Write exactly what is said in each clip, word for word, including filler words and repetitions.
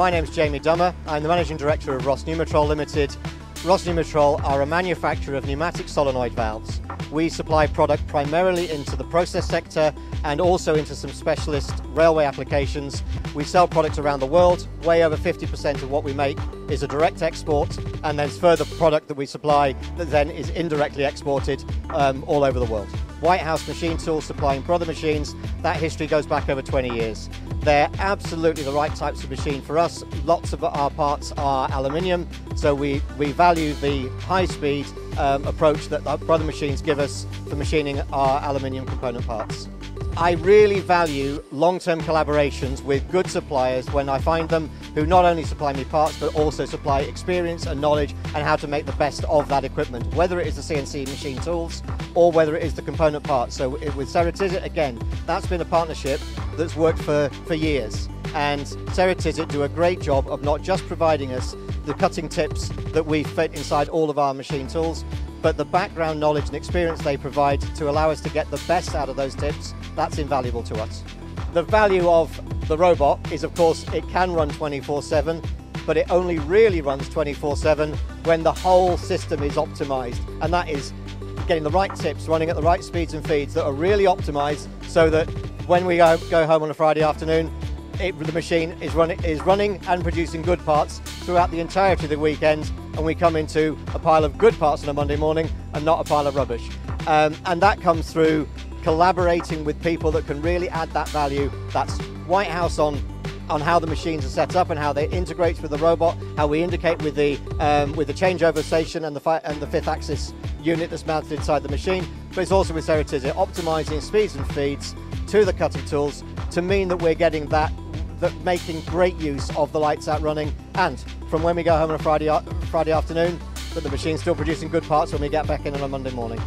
My name's Jamie Dummer. I'm the Managing Director of Ross Pneumatrol Limited. Ross Pneumatrol are a manufacturer of pneumatic solenoid valves. We supply product primarily into the process sector and also into some specialist railway applications. We sell products around the world. Way over fifty percent of what we make is a direct export, and there's further product that we supply that then is indirectly exported um, all over the world. Whitehouse Machine Tools supplying Brother machines, that history goes back over twenty years. They're absolutely the right types of machine for us. Lots of our parts are aluminium, so we, we value the high-speed um, approach that our Brother machines give us for machining our aluminium component parts. I really value long-term collaborations with good suppliers when I find them, who not only supply me parts but also supply experience and knowledge and how to make the best of that equipment, whether it is the C N C machine tools or whether it is the component parts. So with CERATIZIT, again, that's been a partnership that's worked for, for years, and CERATIZIT do a great job of not just providing us the cutting tips that we fit inside all of our machine tools, but the background knowledge and experience they provide to allow us to get the best out of those tips. That's invaluable to us. The value of the robot is, of course, it can run twenty-four seven, but it only really runs twenty-four seven when the whole system is optimized, and that is getting the right tips, running at the right speeds and feeds that are really optimized, so that when we go, go home on a Friday afternoon, it, the machine is, run, is running and producing good parts throughout the entirety of the weekend, and we come into a pile of good parts on a Monday morning and not a pile of rubbish. Um, and that comes through collaborating with people that can really add that value. That's Whitehouse on on how the machines are set up and how they integrate with the robot, how we indicate with the um, with the changeover station and the fi and the fifth axis unit that's mounted inside the machine. But it's also with CERATIZIT optimizing speeds and feeds to the cutting tools to mean that we're getting that that making great use of the lights out running, and from when we go home on a Friday Friday afternoon, that the machine's still producing good parts when we get back in on a Monday morning.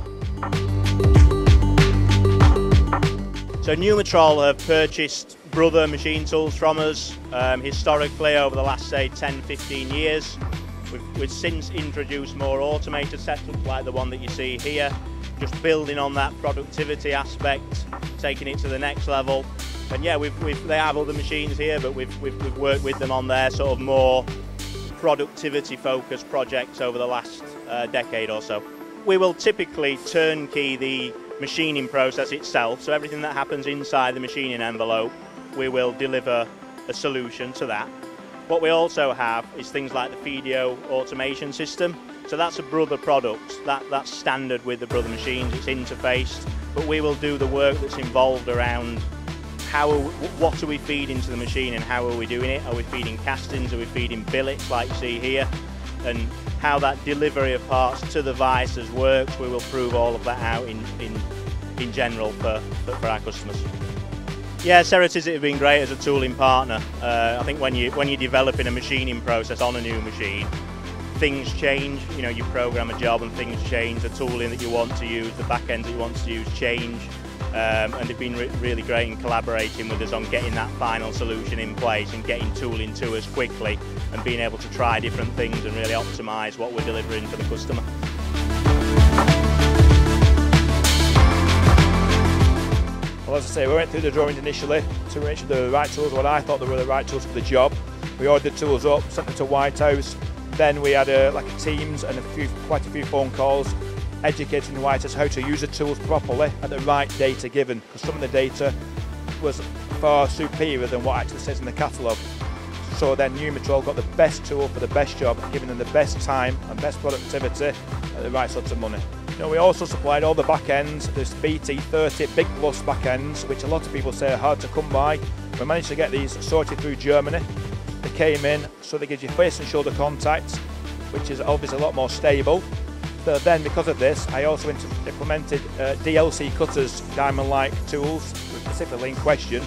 So Pneumatrol have purchased Brother machine tools from us um, historically over the last, say, ten fifteen years. We've, we've since introduced more automated setups like the one that you see here, just building on that productivity aspect, taking it to the next level. And yeah, we've, we've, they have other machines here, but we've, we've, we've worked with them on their sort of more productivity-focused projects over the last uh, decade or so. We will typically turnkey the machining process itself, so everything that happens inside the machining envelope, we will deliver a solution to that. What we also have is things like the FEEDIO automation system, so that's a Brother product, that, that's standard with the Brother machines, it's interfaced, but we will do the work that's involved around how are we, what are we feeding to the machine and how are we doing it, are we feeding castings, are we feeding billets like you see here, and how that delivery of parts to the vices works. We will prove all of that out in, in, in general for, for our customers. Yeah, CERATIZIT have been great as a tooling partner. Uh, I think when, you, when you're developing a machining process on a new machine, things change. You know, you program a job and things change. The tooling that you want to use, the back ends that you want to use change. Um, and they've been re really great in collaborating with us on getting that final solution in place and getting tooling to us quickly and being able to try different things and really optimise what we're delivering to the customer. Well, as I say, we went through the drawings initially to make sure they were the right tools, what I thought they were the right tools for the job. We ordered the tools up, sent them to Whitehouse, then we had a, like a Teams and a few, quite a few phone calls, educating the Whitehouse how to use the tools properly at the right data given, because some of the data was far superior than what actually says in the catalogue. So then Pneumatrol got the best tool for the best job, giving them the best time and best productivity at the right sorts of money. You know, we also supplied all the back ends, this B T thirty Big Plus back ends, which a lot of people say are hard to come by. We managed to get these sorted through Germany. They came in, so they give you face and shoulder contact, which is obviously a lot more stable. So then, because of this, I also implemented uh, D L C cutters, diamond-like tools, specifically in question.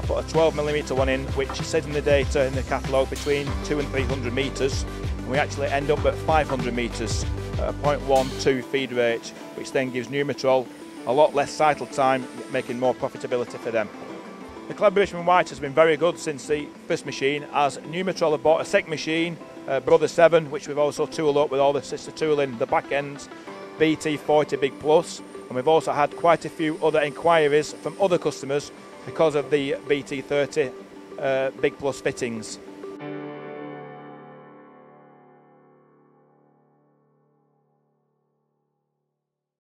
I put a twelve millimeter one in, which says in the data in the catalogue between two and three hundred metres, and we actually end up at five hundred metres at a zero point one two feed rate, which then gives Pneumatrol a lot less cycle time, making more profitability for them. The collaboration with White has been very good since the first machine, as Pneumatrol have bought a second machine, Uh, Brother seven, which we've also tooled up with all the sister tooling, the back ends, B T forty Big Plus, and we've also had quite a few other inquiries from other customers because of the B T thirty uh, Big Plus fittings.